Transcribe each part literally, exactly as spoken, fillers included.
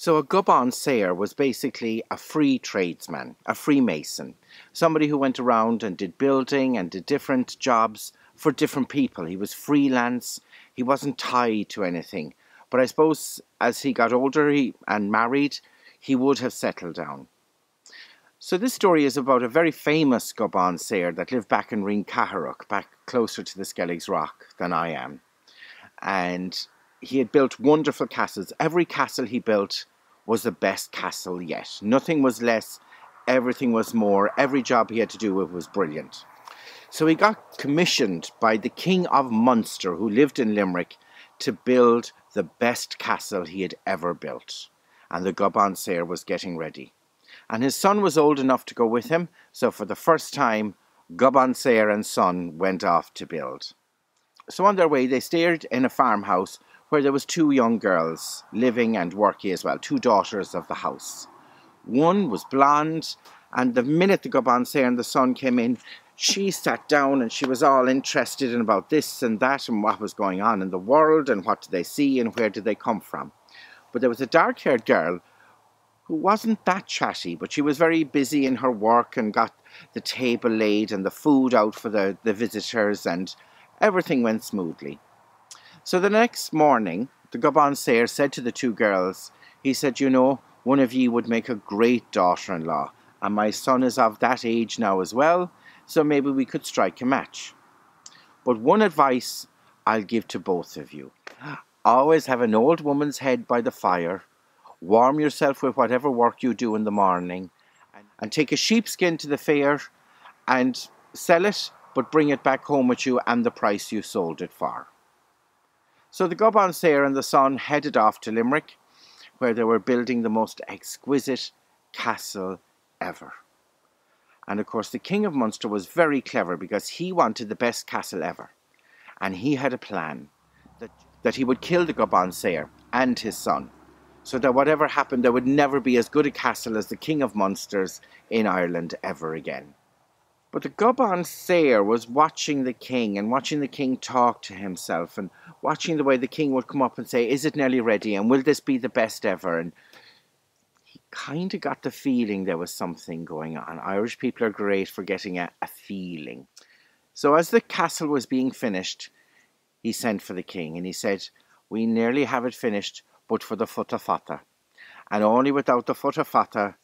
So a Gobán Saor was basically a free tradesman, a freemason, somebody who went around and did building and did different jobs for different people. He was freelance, he wasn't tied to anything. But I suppose as he got older he, and married, he would have settled down. So this story is about a very famous Gobán Saor that lived back in Ring Caharuk, back closer to the Skelligs Rock than I am. And he had built wonderful castles. Every castle he built was the best castle yet. Nothing was less, everything was more. Every job he had to do was brilliant. So he got commissioned by the King of Munster, who lived in Limerick, to build the best castle he had ever built. And the Gobán Saor was getting ready. And his son was old enough to go with him, so for the first time, Gobán Saor and son went off to build. So on their way, they stayed in a farmhouse where there was two young girls living and working as well, two daughters of the house. One was blonde, and the minute the Gobán Saor and the son came in, she sat down and she was all interested in about this and that and what was going on in the world and what did they see and where did they come from. But there was a dark-haired girl who wasn't that chatty, but she was very busy in her work and got the table laid and the food out for the, the visitors, and everything went smoothly. So the next morning, the Gobán Saor said to the two girls, he said, you know, one of ye would make a great daughter-in-law, and my son is of that age now as well, so maybe we could strike a match. But one advice I'll give to both of you. Always have an old woman's head by the fire. Warm yourself with whatever work you do in the morning, and take a sheepskin to the fair and sell it, but bring it back home with you and the price you sold it for. So the Gobán Saor and the son headed off to Limerick, where they were building the most exquisite castle ever. And of course the King of Munster was very clever, because he wanted the best castle ever. And he had a plan that, that he would kill the Gobán Saor and his son, so that whatever happened, there would never be as good a castle as the King of Munster's in Ireland ever again. But the Gobán Saor was watching the king and watching the king talk to himself and watching the way the king would come up and say, is it nearly ready, and will this be the best ever? And he kind of got the feeling there was something going on. Irish people are great for getting a, a feeling. So as the castle was being finished, he sent for the king and he said, we nearly have it finished, but for the Futa Fata, and only without the Futa Fata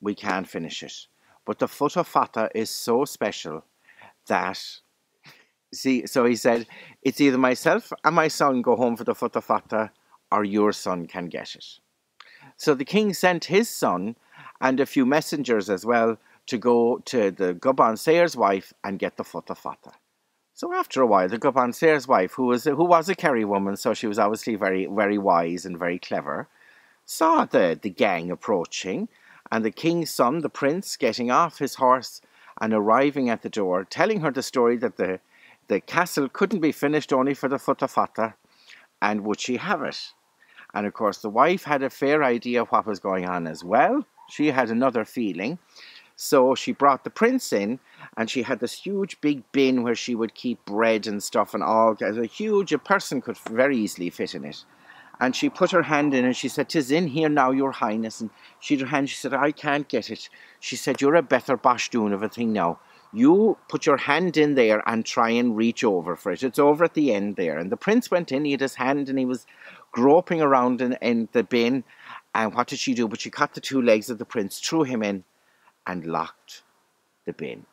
we can't finish it. But the Futa Fata is so special that, see, so he said, it's either myself and my son go home for the Futa Fata, or your son can get it. So the king sent his son and a few messengers as well to go to the Gobán Saor's wife and get the Futa Fata. So after a while, the Gobán Saor's wife, who was, a, who was a Kerry woman, so she was obviously very, very wise and very clever, saw the, the gang approaching, and the king's son, the prince, getting off his horse and arriving at the door, telling her the story that the, the castle couldn't be finished only for the Futa Fata, and would she have it? And of course, the wife had a fair idea of what was going on as well. She had another feeling. So she brought the prince in, and she had this huge big bin where she would keep bread and stuff and all. A huge, a person could very easily fit in it. And she put her hand in and she said, "'Tis in here now, your highness." And she had her hand, she said, "I can't get it." She said, "You're a better bashdoon of a thing now. You put your hand in there and try and reach over for it. It's over at the end there." And the prince went in, he had his hand and he was groping around in, in the bin. And what did she do? But she caught the two legs of the prince, threw him in, and locked the bin.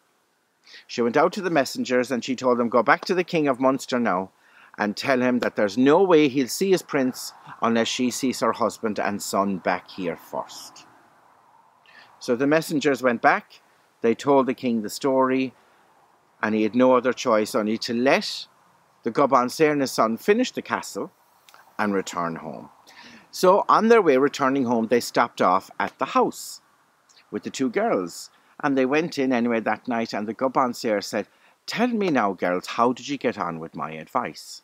She went out to the messengers and she told them, go back to the King of Munster now and tell him that there's no way he'll see his prince unless she sees her husband and son back here first. So the messengers went back, they told the king the story, and he had no other choice only to let the Gobán Saor and his son finish the castle and return home. So on their way returning home, they stopped off at the house with the two girls, and they went in anyway that night, and the Gobán Saor said, "Tell me now, girls, how did you get on with my advice?"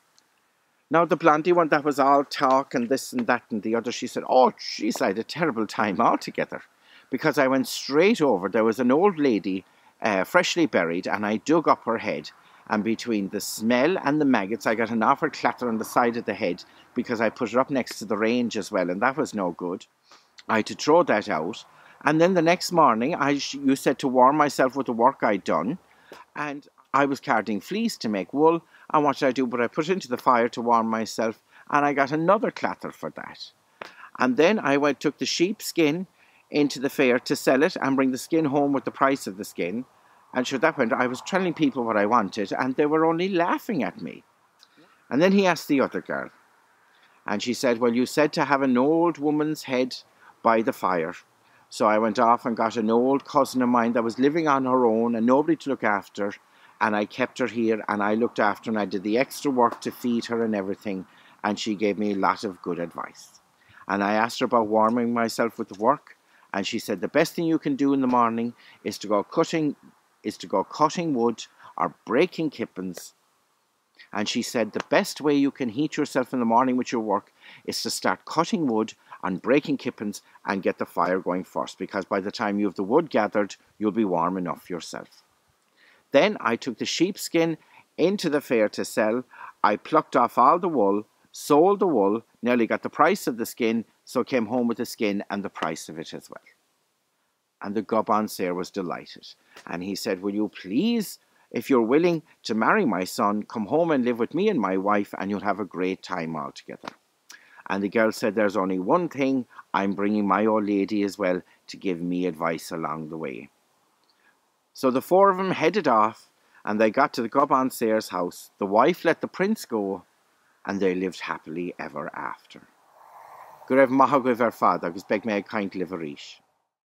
Now the blondie one that was all talk and this and that and the other, she said, "Oh, jeez, I had a terrible time altogether, because I went straight over. There was an old lady uh, freshly buried, and I dug up her head and between the smell and the maggots, I got an awful clatter on the side of the head because I put it up next to the range as well, and that was no good. I had to throw that out. And then the next morning, I you said to warm myself with the work I'd done, and I was carding fleece to make wool, and what did I do? But I put it into the fire to warm myself, and I got another clatter for that. And then I went, took the sheepskin into the fair to sell it and bring the skin home with the price of the skin. And sure, that went, I was telling people what I wanted, and they were only laughing at me. And then he asked the other girl, and she said, well, you said to have an old woman's head by the fire. So I went off and got an old cousin of mine that was living on her own and nobody to look after, and I kept her here and I looked after and I did the extra work to feed her and everything, and she gave me a lot of good advice. And I asked her about warming myself with the work, and she said the best thing you can do in the morning is to go cutting is to go cutting wood or breaking kippens. And she said the best way you can heat yourself in the morning with your work is to start cutting wood and breaking kippens and get the fire going first, because by the time you have the wood gathered, you'll be warm enough yourself. Then I took the sheepskin into the fair to sell. I plucked off all the wool, sold the wool, nearly got the price of the skin, so came home with the skin and the price of it as well. And the Gobán Saor was delighted, and he said, will you please, if you're willing to marry my son, come home and live with me and my wife, and you'll have a great time all together. And the girl said, there's only one thing, I'm bringing my old lady as well to give me advice along the way. So the four of them headed off, and they got to the Gobán Saor's house. The wife let the prince go, and they lived happily ever after. Gurev Mahagwe Verfada, Gusbeg Meg Kaint Liverish.